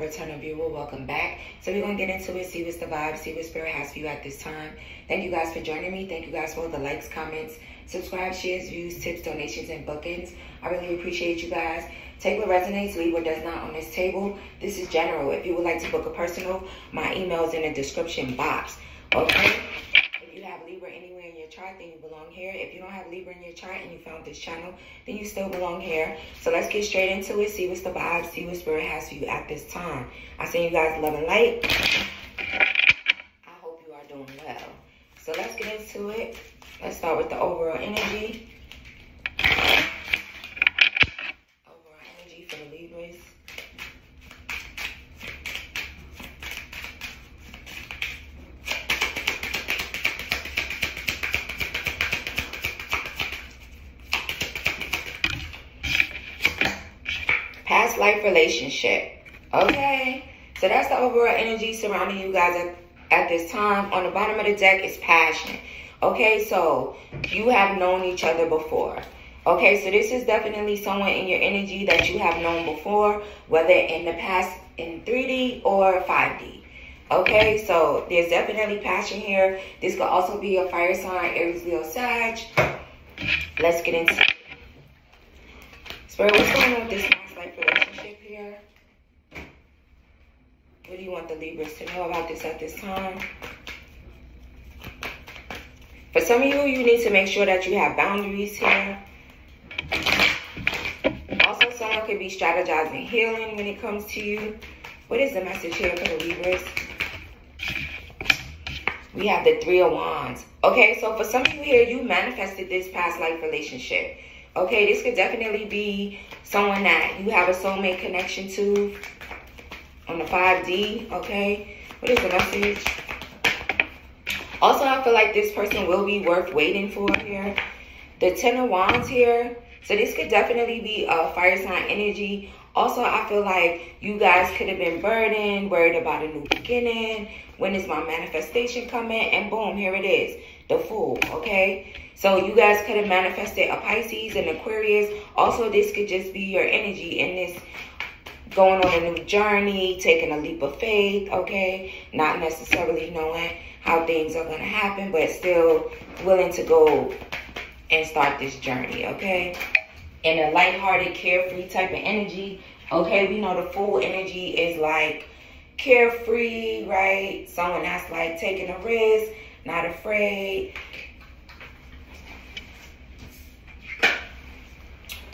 returning viewer, welcome back. So we're going to get into it, see what's the vibe, see what Spirit has for you at this time. Thank you guys for joining me. Thank you guys for all the likes, comments, subscribe, shares, views, tips, donations, and bookings. I really appreciate you guys. Take what resonates, leave what does not on this table. This is general. If you would like to book a personal, my email is in the description box. Okay? If you have Libra anywhere in your chart, then you belong here. If you don't have Libra in your chart and you found this channel, then you still belong here. So let's get straight into it. See what's the vibe. See what Spirit has for you at this time. I send you guys love and light. I hope you are doing well. So let's get into it. Let's start with the overall energy. Overall energy for the Libras. Past life relationship. Okay. So that's the overall energy surrounding you guys at this time. On the bottom of the deck is passion. Okay, so you have known each other before. Okay, so this is definitely someone in your energy that you have known before, whether in the past in 3D or 5D. Okay, so there's definitely passion here. This could also be a fire sign, Aries, Leo, Sag. Let's get into it. Spirit, what's going on with this past life relationship here? What do you want the Libras to know about this at this time? For some of you, you need to make sure that you have boundaries here. Also, someone could be strategizing healing when it comes to you. What is the message here for the Libras? We have the Three of Wands. Okay, so for some of you here, you manifested this past life relationship. Okay, this could definitely be someone that you have a soulmate connection to on the 5D, okay? What is the message? Also, I feel like this person will be worth waiting for here. The Ten of Wands here. So this could definitely be a fire sign energy. Also, I feel like you guys could have been burdened, worried about a new beginning. When is my manifestation coming? And boom, here it is. The Fool, okay? So you guys could have manifested a Pisces and Aquarius. Also, this could just be your energy in this going on a new journey, taking a leap of faith, okay? Not necessarily knowing how things are going to happen, but still willing to go and start this journey, okay? In a lighthearted, carefree type of energy, okay? We know the Fool energy is like carefree, right? Someone that's like taking a risk, not afraid.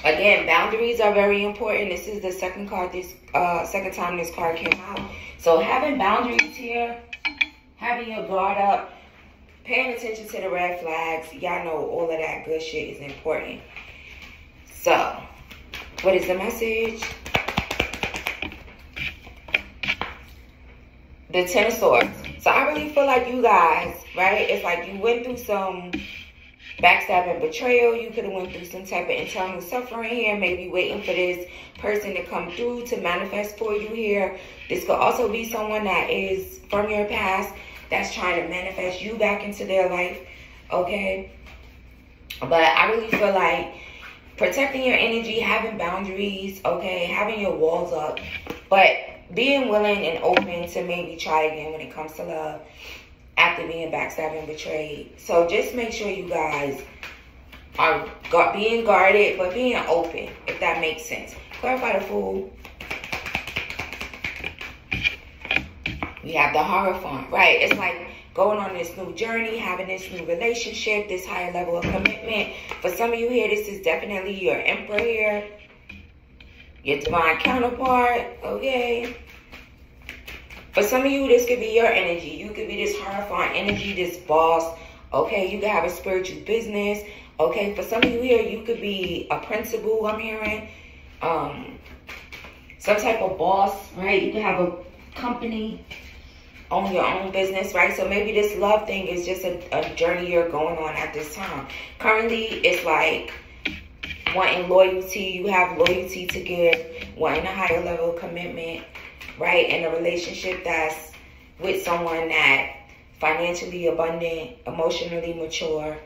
Again, boundaries are very important. This is the second card, second time this card came out. So having boundaries here, having your guard up, paying attention to the red flags. Y'all know all of that good shit is important. So, what is the message? The Ten of Swords. So, I really feel like you guys, right? It's like you went through some backstabbing, betrayal. You could have went through some type of internal suffering here, maybe waiting for this person to come through to manifest for you here. This could also be someone that is from your past that's trying to manifest you back into their life, okay? But I really feel like protecting your energy, having boundaries, okay, having your walls up, but being willing and open to maybe try again when it comes to love after being backstabbed and betrayed. So just make sure you guys are being guarded, but being open, if that makes sense. Clarify the Fool. We have the Hierophant, right? It's like going on this new journey, having this new relationship, this higher level of commitment. For some of you here, this is definitely your Emperor here, your divine counterpart, okay? For some of you, this could be your energy. You could be this Hierophant energy, this boss, okay? You could have a spiritual business, okay? For some of you here, you could be a principal, I'm hearing. Some type of boss, right? You could have a company, own your own business, right? So maybe this love thing is just a journey you're going on at this time. Currently, it's like wanting loyalty. You have loyalty to give, wanting a higher level of commitment, right? In a relationship that's with someone that financially abundant, emotionally mature,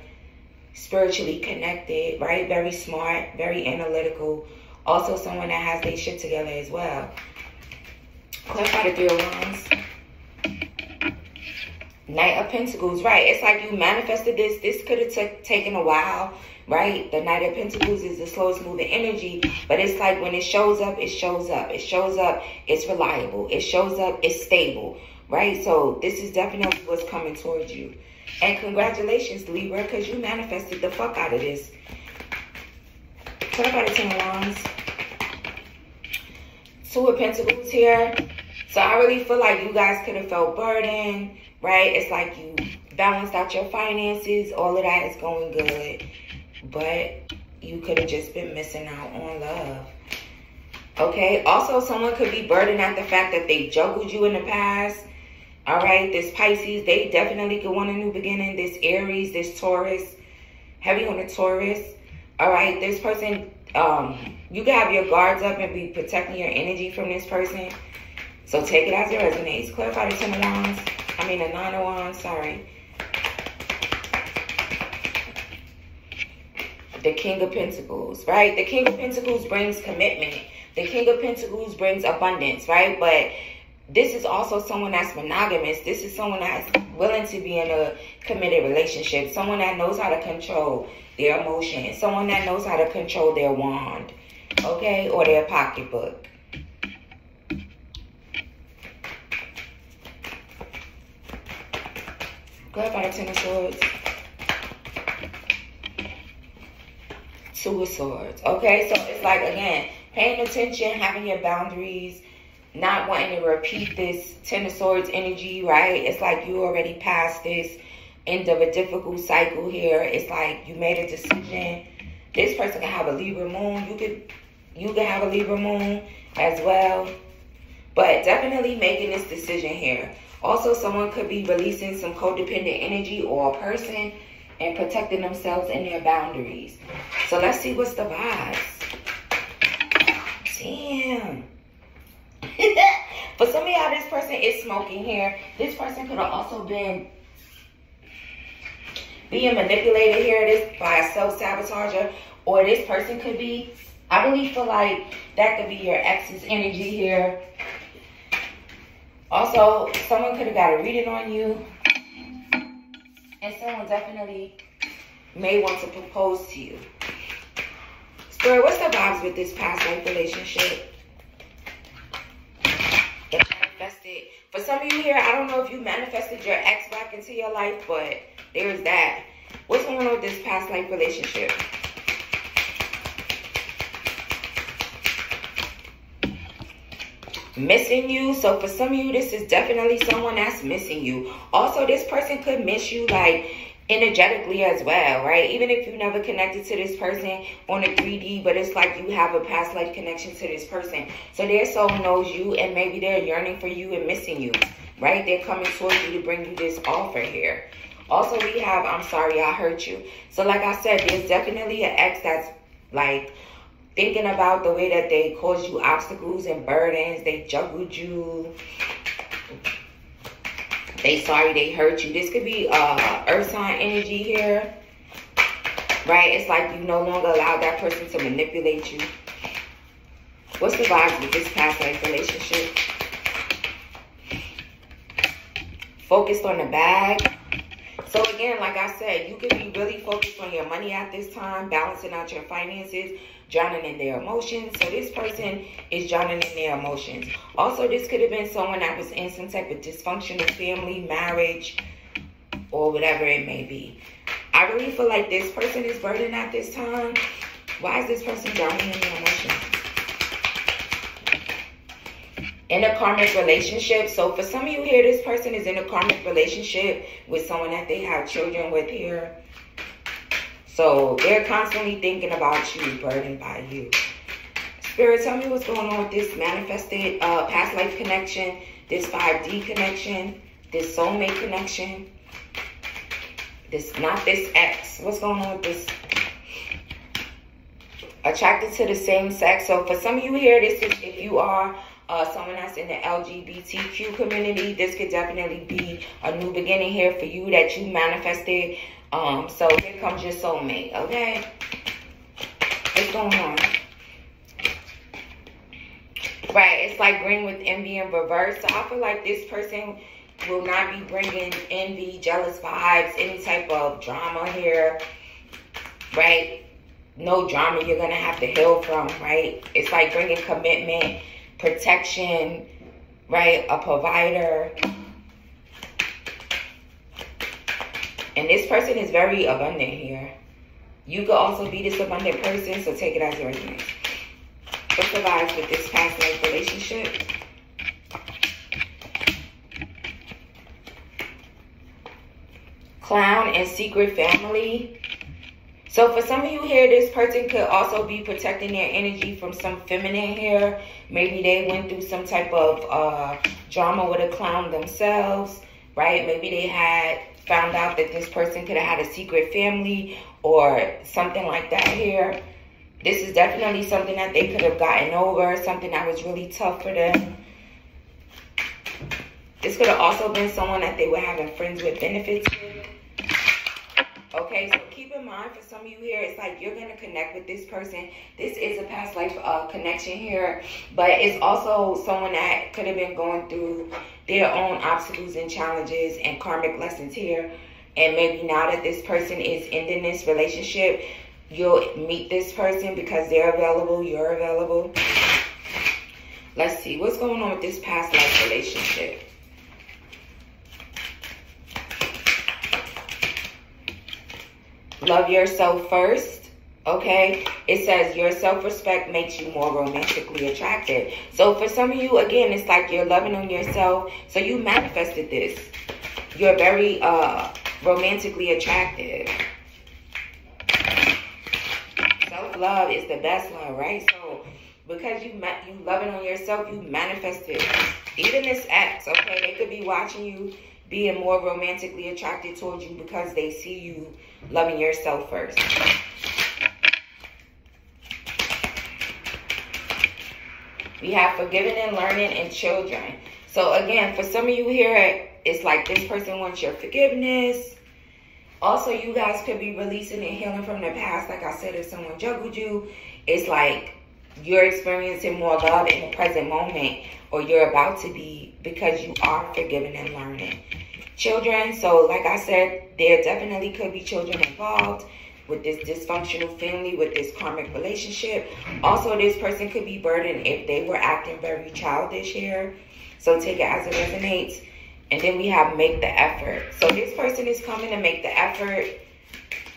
spiritually connected, right? Very smart, very analytical. Also someone that has their shit together as well. Club out of 3 of Wands. Knight of Pentacles, right? It's like you manifested this. This could have taken a while, right? The Knight of Pentacles is the slowest moving energy, but it's like when it shows up, it shows up. It shows up, it's reliable. It shows up, it's stable, right? So this is definitely what's coming towards you. And congratulations, Libra, because you manifested the fuck out of this. What about the 10 of Wands? 2 of Pentacles here. So I really feel like you guys could have felt burdened, right? It's like you balanced out your finances. All of that is going good. But you could have just been missing out on love. Okay? Also, someone could be burdened at the fact that they juggled you in the past. All right? This Pisces, they definitely could want a new beginning. This Aries, this Taurus. Heavy on the Taurus. All right? This person, you can have your guards up and be protecting your energy from this person. So take it as it resonates. Clarify the 10 of Wands. I mean, the 9 of Wands, sorry. The King of Pentacles, right? The King of Pentacles brings commitment. The King of Pentacles brings abundance, right? But this is also someone that's monogamous. This is someone that's willing to be in a committed relationship. Someone that knows how to control their emotions. Someone that knows how to control their wand, okay? Or their pocketbook. Clarify the 10 of Swords. 2 of Swords. Okay, so it's like, again, paying attention, having your boundaries, not wanting to repeat this 10 of Swords energy, right? It's like you already passed this end of a difficult cycle here. It's like you made a decision. This person can have a Libra moon. You can have a Libra moon as well. But definitely making this decision here. Also, someone could be releasing some codependent energy or a person and protecting themselves and their boundaries. So let's see what's the vibes. Damn. For some of y'all, this person is smoking here. This person could have also been being manipulated here by a self-sabotager. Or this person could be, I really feel like that could be your ex's energy here. Also, someone could have got a reading on you. And someone definitely may want to propose to you. Spirit, what's the vibes with this past life relationship? That manifested. For some of you here, I don't know if you manifested your ex back into your life, but there's that. What's going on with this past life relationship? Missing you. So for some of you, this is definitely someone that's missing you. Also, this person could miss you, like, energetically as well, right? Even if you never connected to this person on a 3D, but it's like you have a past life connection to this person. So their soul knows you, and maybe they're yearning for you and missing you, right? They're coming towards you to bring you this offer here. Also, we have, I'm sorry I hurt you. So like I said, there's definitely an ex that's, like, thinking about the way that they caused you obstacles and burdens. They juggled you. They sorry they hurt you. This could be earth sign energy here. Right? It's like you no longer allowed that person to manipulate you. What's the vibe with this past life relationship? Focused on the bag. So again, like I said, you could be really focused on your money at this time, balancing out your finances, drowning in their emotions. So this person is drowning in their emotions. Also, this could have been someone that was in some type of dysfunctional family, marriage, or whatever it may be. I really feel like this person is burdened at this time. Why is this person drowning in their emotions? In a karmic relationship. So for some of you here, this person is in a karmic relationship with someone that they have children with here. So they're constantly thinking about you, burdened by you. Spirit, tell me what's going on with this manifested past life connection, this 5D connection, this soulmate connection, this, not this ex. What's going on with this? Attracted to the same sex. So for some of you here, this is if you are someone that's in the LGBTQ community, this could definitely be a new beginning here for you that you manifested. So here comes your soulmate, okay? What's going on? Right, it's like bring with envy in reverse. So I feel like this person will not be bringing envy, jealous vibes, any type of drama here, right? No drama you're going to have to heal from, right? It's like bringing commitment, protection, right? A provider. And this person is very abundant here. You could also be this abundant person, so take it as it resonates. What's the vibes with this past life relationship? Clown and secret family. So for some of you here, this person could also be protecting their energy from some feminine here. Maybe they went through some type of drama with a clown themselves, right? Maybe they had found out that this person could have had a secret family or something like that here. This is definitely something that they could have gotten over, something that was really tough for them. This could have also been someone that they were having friends with benefits with. Okay, so keep in mind for some of you here, it's like you're going to connect with this person. This is a past life connection here, but it's also someone that could have been going through their own obstacles and challenges and karmic lessons here. And maybe now that this person is ending this relationship, you'll meet this person because they're available, you're available. Let's see, what's going on with this past life relationship? Love yourself first, okay? It says your self-respect makes you more romantically attracted. So for some of you, again, it's like you're loving on yourself. So you manifested this. You're very romantically attractive. Love is the best love, right? So because you loving on yourself, you manifest it. Even this ex, okay, they could be watching you being more romantically attracted towards you because they see you loving yourself first. We have forgiving and learning and children. So again, for some of you here, it's like this person wants your forgiveness. Also, you guys could be releasing and healing from the past. Like I said, if someone juggled you, it's like you're experiencing more love in the present moment, or you're about to be, because you are forgiving and learning. Children, so like I said, there definitely could be children involved with this dysfunctional family, with this karmic relationship. Also, this person could be burdened if they were acting very childish here. So take it as it resonates. And then we have make the effort. So this person is coming to make the effort.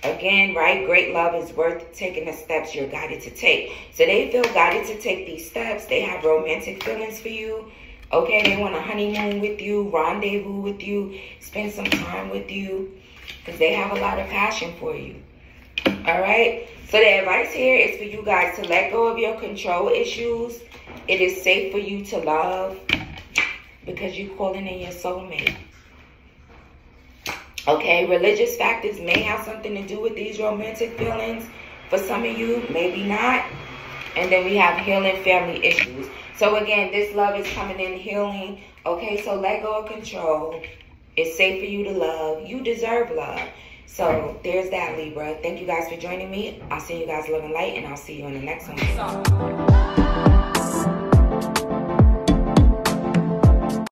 Again, right? Great love is worth taking the steps you're guided to take. So they feel guided to take these steps. They have romantic feelings for you. Okay, they want a honeymoon with you, rendezvous with you, spend some time with you, because they have a lot of passion for you. All right? So the advice here is for you guys to let go of your control issues. It is safe for you to love, because you're calling in your soulmate. Okay, religious factors may have something to do with these romantic feelings. For some of you, maybe not. And then we have healing family issues. So again, this love is coming in healing. Okay, so let go of control. It's safe for you to love. You deserve love. So there's that, Libra. Thank you guys for joining me. I'll see you guys love and light, and I'll see you in the next one.